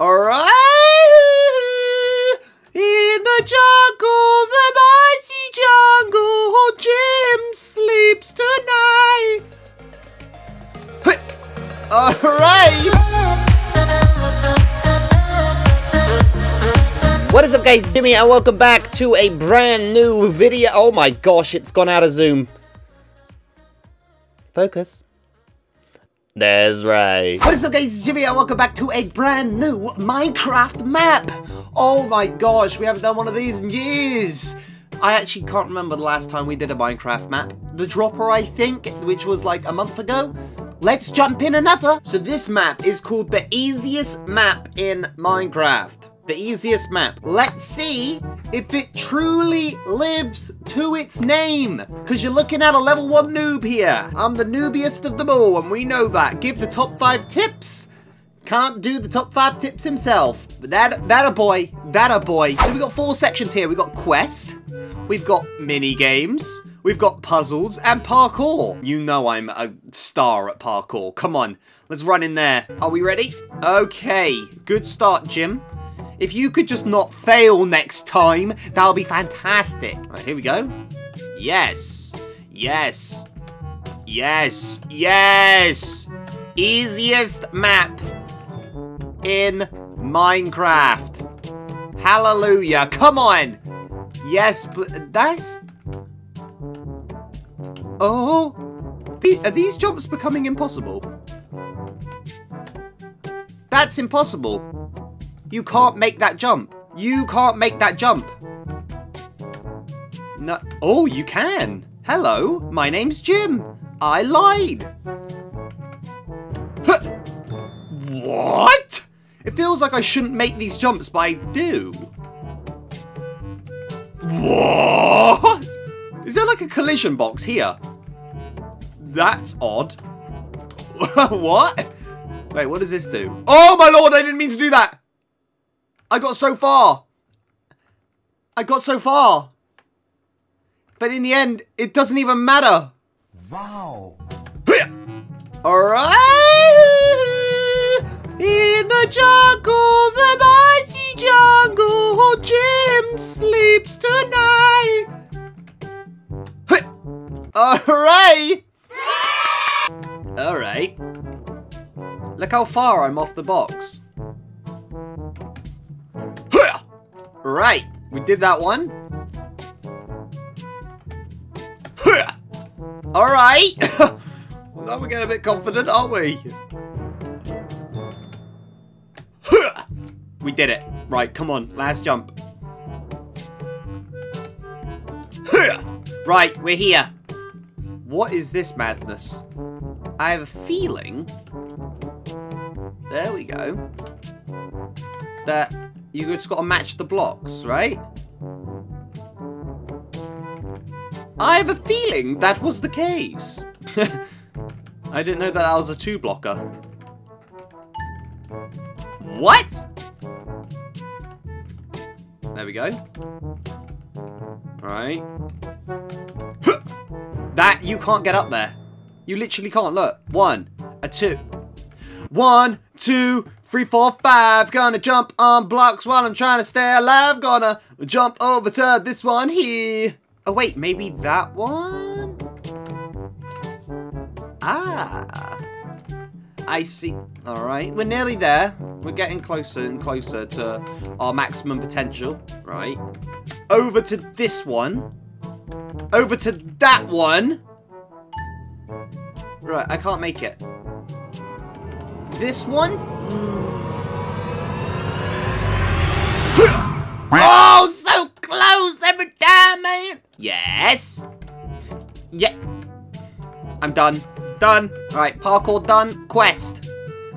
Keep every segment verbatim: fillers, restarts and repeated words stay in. Alright! In the jungle, the mighty jungle, Jim sleeps tonight! Alright! What is up, guys? Jimmy, and welcome back to a brand new video. Oh my gosh, it's gone out of zoom. Focus. That's right. What is up, guys? It's Jimmy and welcome back to a brand new Minecraft map. Oh my gosh, we haven't done one of these in years. I actually can't remember the last time we did a Minecraft map. The dropper, I think, which was like a month ago. Let's jump in another. So this map is called the easiest map in Minecraft. The easiest map. Let's see if it truly lives to its name, because you're looking at a level one noob here. I'm the noobiest of them all, and we know that. Give the top five tips. Can't do the top five tips himself. That, that a boy, that a boy. So we've got four sections here. We've got quest, we've got mini games, we've got puzzles, and parkour. You know I'm a star at parkour. Come on, let's run in there. Are we ready? Okay, good start, Jim. If you could just not fail next time, that'll be fantastic. All right, here we go. Yes. Yes. Yes. Yes. Easiest map in Minecraft. Hallelujah. Come on. Yes, but that's... Oh. Are these jumps becoming impossible? That's impossible. You can't make that jump. You can't make that jump. No. Oh, you can. Hello, my name's Jim. I lied. Huh. What? It feels like I shouldn't make these jumps, but I do. What? Is there like a collision box here? That's odd. What? Wait, what does this do? Oh my lord, I didn't mean to do that. I got so far. I got so far. But in the end, it doesn't even matter. Wow. Alright. In the jungle, the mighty jungle, Jim sleeps tonight. Alright. Alright. Look how far I'm off the box. Right, we did that one. All right. Well, now we're getting a bit confident, aren't we? We did it. Right, come on, last jump. Right, we're here. What is this madness? I have a feeling. There we go. That... You just gotta match the blocks, right? I have a feeling that was the case. I didn't know that I was a two blocker. What? There we go. Alright. That, you can't get up there. You literally can't, look. One, a two. One, two, three, four, five, gonna jump on blocks while I'm trying to stay alive. Gonna jump over to this one here. Oh wait, maybe that one? Ah, I see. All right, we're nearly there. We're getting closer and closer to our maximum potential, right? Over to this one. Over to that one. Right, I can't make it. This one? Oh, so close every time, man! Yes! Yeah. I'm done. Done. Alright, parkour done. Quest.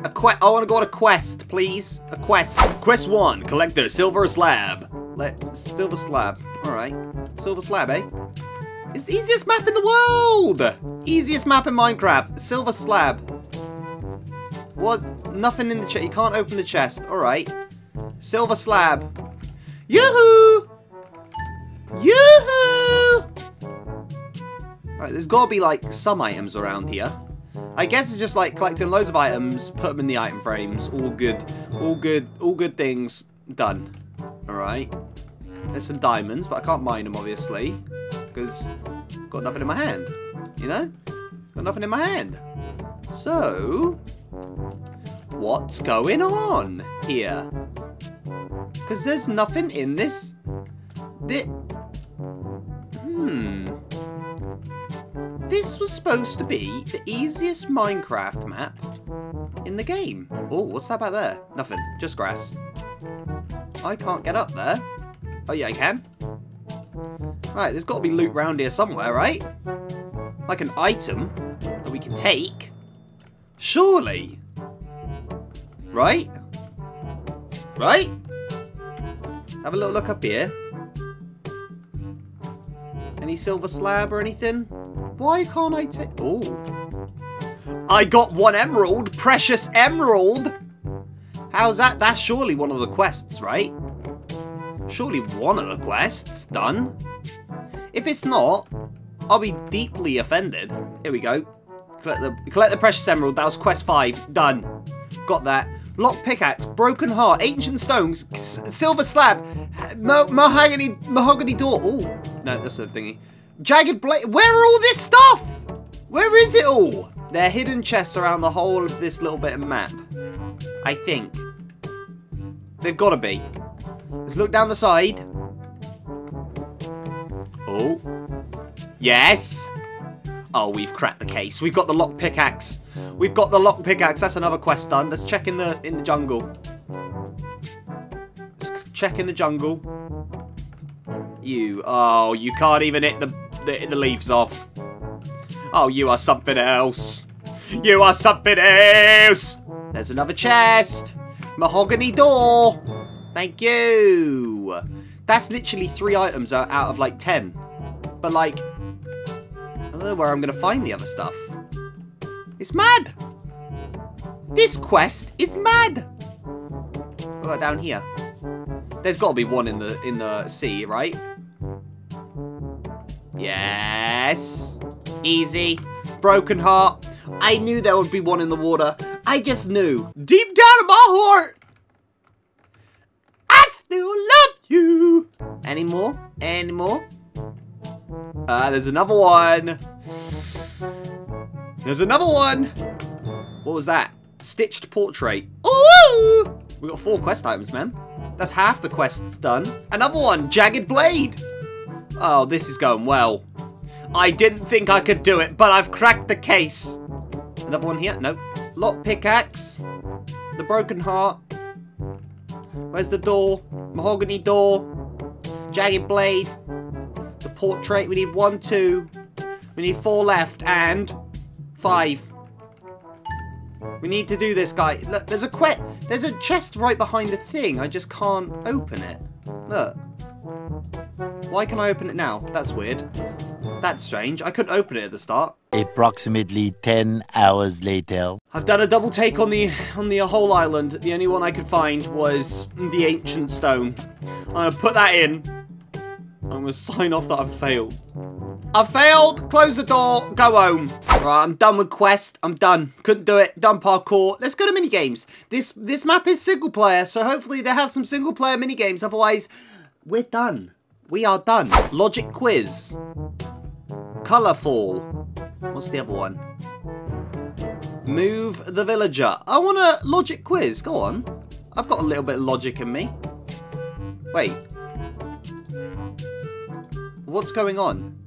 A quest. I want to go on a quest, please. A quest. Quest one. Collect the silver slab. Let silver slab. Alright. Silver slab, eh? It's the easiest map in the world! Easiest map in Minecraft. Silver slab. What? Nothing in the chest. You can't open the chest. Alright. Silver slab. Yoo-hoo! Yoo-hoo! Alright, there's gotta be, like, some items around here. I guess it's just like collecting loads of items, put them in the item frames, all good, all good, all good things done. Alright. There's some diamonds, but I can't mine them, obviously, because I've got nothing in my hand, you know? Got nothing in my hand. So, what's going on here? Because there's nothing in this... This... Hmm... This was supposed to be the easiest Minecraft map in the game. Oh, what's that back there? Nothing. Just grass. I can't get up there. Oh, yeah, I can. Right, there's got to be loot round here somewhere, right? Like an item that we can take. Surely. Right? Right? Have a little look up here. Any silver slab or anything? Why can't I take... Oh. I got one emerald. Precious emerald. How's that? That's surely one of the quests, right? Surely one of the quests done. If it's not, I'll be deeply offended. Here we go. Collect the, collect the precious emerald. That was quest five. Done. Got that. Lock pickaxe. Broken heart. Ancient stones. Silver slab. Mo mahogany, mahogany door. Oh. No, that's a thingy. Jagged blade. Where are all this stuff? Where is it all? There are hidden chests around the whole of this little bit of map. I think. They've got to be. Let's look down the side. Oh. Yes. Oh, we've cracked the case. We've got the lock pickaxe. We've got the lock pickaxe. That's another quest done. Let's check in the in the jungle. Let's check in the jungle. You. Oh, you can't even hit the, the, the leaves off. Oh, you are something else. You are something else. There's another chest. Mahogany door. Thank you. That's literally three items out of like ten. But like, I don't know where I'm going to find the other stuff. It's mad. This quest is mad. What about down here? There's got to be one in the in the sea, right? Yes. Easy. Broken heart. I knew there would be one in the water. I just knew. Deep down in my heart, I still love you. Any more? Any more? Uh, there's another one. There's another one. What was that? Stitched portrait. Ooh! We got four quest items, man. That's half the quests done. Another one. Jagged blade. Oh, this is going well. I didn't think I could do it, but I've cracked the case. Another one here. No. Lock pickaxe. The broken heart. Where's the door? Mahogany door. Jagged blade. The portrait. We need one, two. We need four left and five. We need to do this, guy. Look, there's a quest. There's a chest right behind the thing. I just can't open it. Look. Why can I open it now? That's weird. That's strange. I couldn't open it at the start. Approximately ten hours later. I've done a double take on the on the whole island. The only one I could find was the ancient stone. I'm gonna put that in. I'm gonna sign off that I've failed. I've failed. Close the door. Go home. Right, I'm done with quest. I'm done. Couldn't do it. Done parkour. Let's go to mini games. This this map is single player, so hopefully they have some single player mini games. Otherwise, we're done. We are done. Logic quiz. Colorful. What's the other one? Move the villager. I want a logic quiz. Go on. I've got a little bit of logic in me. Wait. What's going on?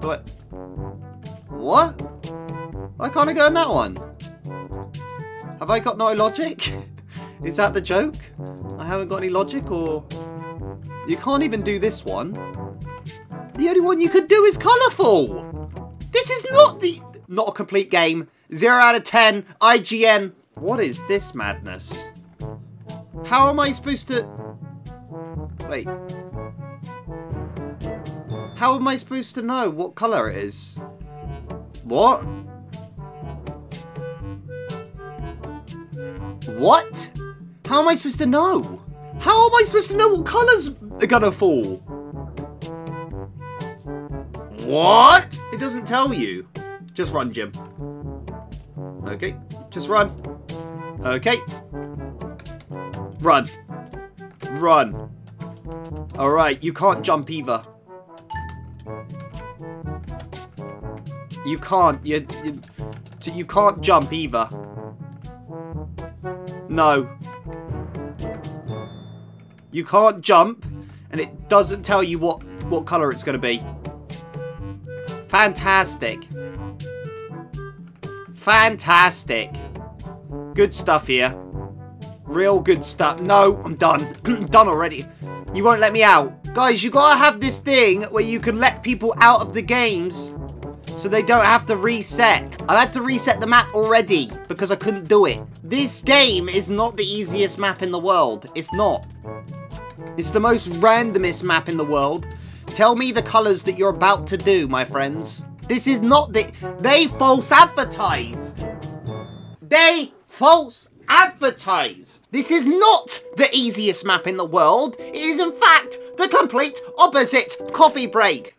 Do I... What? Why can't I go in that one? Have I got no logic? Is that the joke? I haven't got any logic, or... You can't even do this one. The only one you could do is colourful! This is not the... Not a complete game. zero out of ten. I G N. What is this madness? How am I supposed to... Wait... How am I supposed to know what colour it is? What? What? How am I supposed to know? How am I supposed to know what colours are gonna fall? What? It doesn't tell you. Just run, Jim. Okay. Just run. Okay. Run. Run. Alright, you can't jump either. You can't. You, you, you can't jump either. No. You can't jump, and it doesn't tell you what, what colour it's going to be. Fantastic. Fantastic. Good stuff here. Real good stuff. No, I'm done. I'm done already. You won't let me out. Guys, you gotta have this thing where you can let people out of the games so they don't have to reset. I've had to reset the map already because I couldn't do it. This game is not the easiest map in the world. It's not. It's the most randomest map in the world. Tell me the colours that you're about to do, my friends. This is not the... They false advertised. They false advertised. This is not the easiest map in the world. It is, in fact, the complete opposite. Coffee break.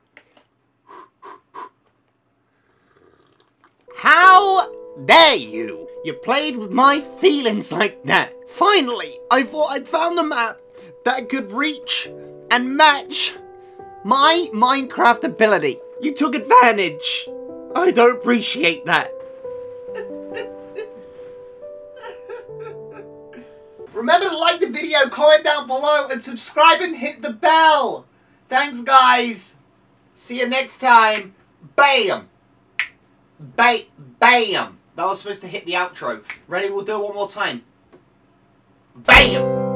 How dare you? You played with my feelings like that. Finally, I thought I'd found a map that could reach and match my Minecraft ability. You took advantage. I don't appreciate that. Remember to like the video, comment down below, and subscribe and hit the bell. Thanks, guys. See you next time. Bam. Ba bam. That was supposed to hit the outro. Ready? We'll do it one more time. Bam.